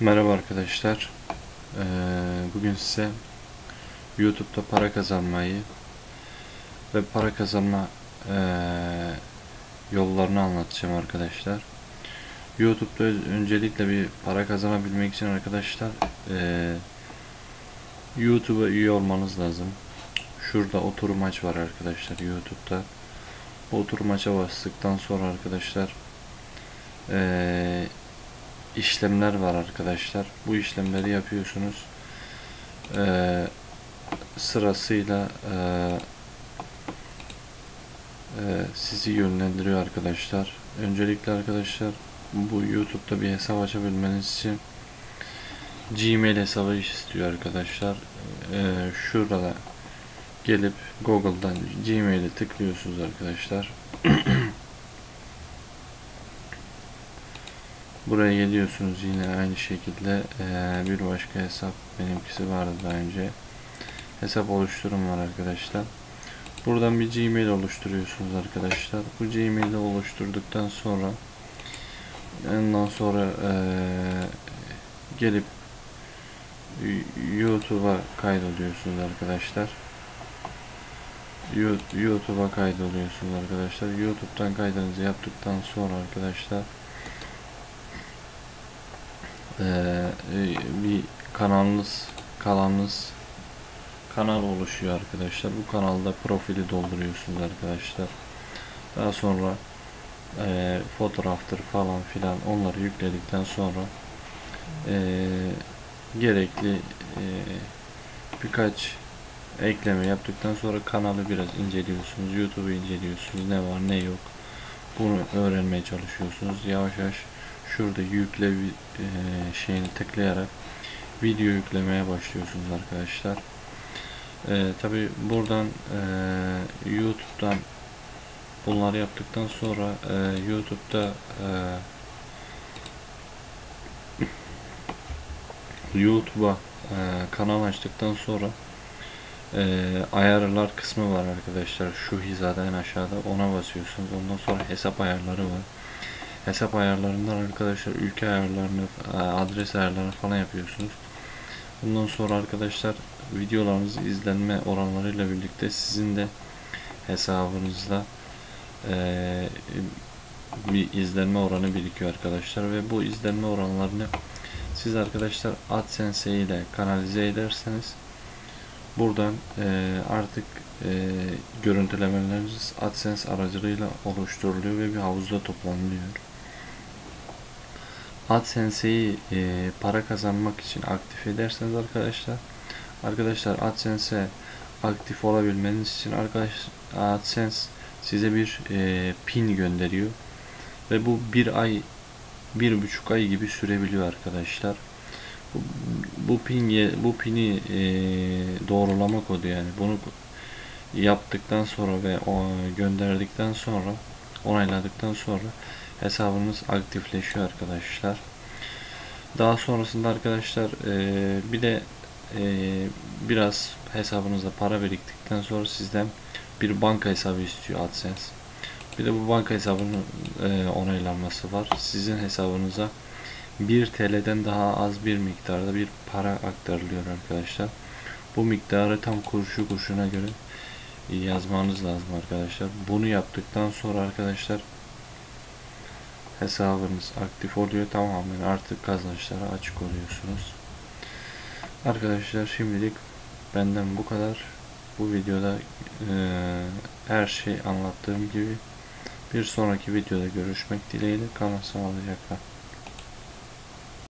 Merhaba arkadaşlar. Bugün size YouTube'da para kazanmayı ve para kazanma yollarını anlatacağım arkadaşlar. YouTube'da öncelikle bir para kazanabilmek için arkadaşlar YouTube'a üye olmanız lazım. Şurada oturum aç var arkadaşlar YouTube'da. Bu oturum aça bastıktan sonra arkadaşlar işlemler var arkadaşlar. Bu işlemleri yapıyorsunuz. Sırasıyla sizi yönlendiriyor arkadaşlar. Öncelikle arkadaşlar bu YouTube'da bir hesap açabilmeniz için Gmail hesabı istiyor arkadaşlar. Şurada gelip Google'dan Gmail'e tıklıyorsunuz arkadaşlar. Buraya geliyorsunuz, yine aynı şekilde bir başka hesap, benimkisi vardı daha önce, hesap oluşturum var arkadaşlar. Buradan bir Gmail oluşturuyorsunuz arkadaşlar. Bu Gmail'i oluşturduktan sonra gelip YouTube'a kaydoluyorsunuz arkadaşlar. YouTube'dan kaydınızı yaptıktan sonra arkadaşlar bir kanal oluşuyor arkadaşlar. Bu kanalda profili dolduruyorsunuz arkadaşlar. Daha sonra fotoğraftır falan filan, onları yükledikten sonra gerekli birkaç ekleme yaptıktan sonra kanalı biraz inceliyorsunuz, YouTube'u inceliyorsunuz, ne var ne yok bunu öğrenmeye çalışıyorsunuz. Yavaş yavaş şurada yükle şeyini tıklayarak video yüklemeye başlıyorsunuz arkadaşlar. Tabi buradan YouTube'dan bunları yaptıktan sonra YouTube'da YouTube'a kanal açtıktan sonra ayarlar kısmı var arkadaşlar. Şu hizada en aşağıda, ona basıyorsunuz. Ondan sonra hesap ayarları var. Hesap ayarlarından arkadaşlar ülke ayarlarını, adres ayarlarını falan yapıyorsunuz. Bundan sonra arkadaşlar videolarınız izlenme oranlarıyla birlikte sizin de hesabınızda bir izlenme oranı birikiyor arkadaşlar. Ve bu izlenme oranlarını siz arkadaşlar AdSense ile kanalize ederseniz buradan artık görüntülemeleriniz AdSense aracılığıyla oluşturuluyor ve bir havuzda toplanılıyor. AdSense'yi para kazanmak için aktif ederseniz arkadaşlar AdSense'e aktif olabilmeniz için AdSense size bir pin gönderiyor ve bu 1,5 ay gibi sürebiliyor arkadaşlar. Bu pini doğrulama kodu, yani bunu yaptıktan sonra ve gönderdikten sonra, onayladıktan sonra hesabınız aktifleşiyor arkadaşlar. Daha sonrasında arkadaşlar bir de biraz hesabınızda para biriktikten sonra sizden bir banka hesabı istiyor AdSense. Bir de bu banka hesabının onaylanması var. Sizin hesabınıza 1 TL'den daha az bir miktarda bir para aktarılıyor arkadaşlar. Bu miktarı tam kuruşu kuruşuna göre yazmanız lazım arkadaşlar. Bunu yaptıktan sonra arkadaşlar hesabınız aktif oluyor tamamen, artık kazançlara açık oluyorsunuz. Arkadaşlar şimdilik benden bu kadar. Bu videoda her şey anlattığım gibi. Bir sonraki videoda görüşmek dileğiyle, kalın sağlıcakla.